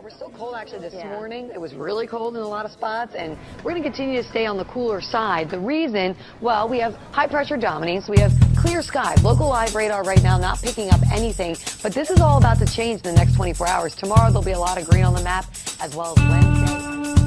Yeah, we're still cold actually this morning. It was really cold in a lot of spots, and we're going to continue to stay on the cooler side. The reason, well, we have high pressure dominates. We have clear sky. Local live radar right now not picking up anything, but this is all about to change in the next 24 hours. Tomorrow there'll be a lot of green on the map, as well as Wednesday.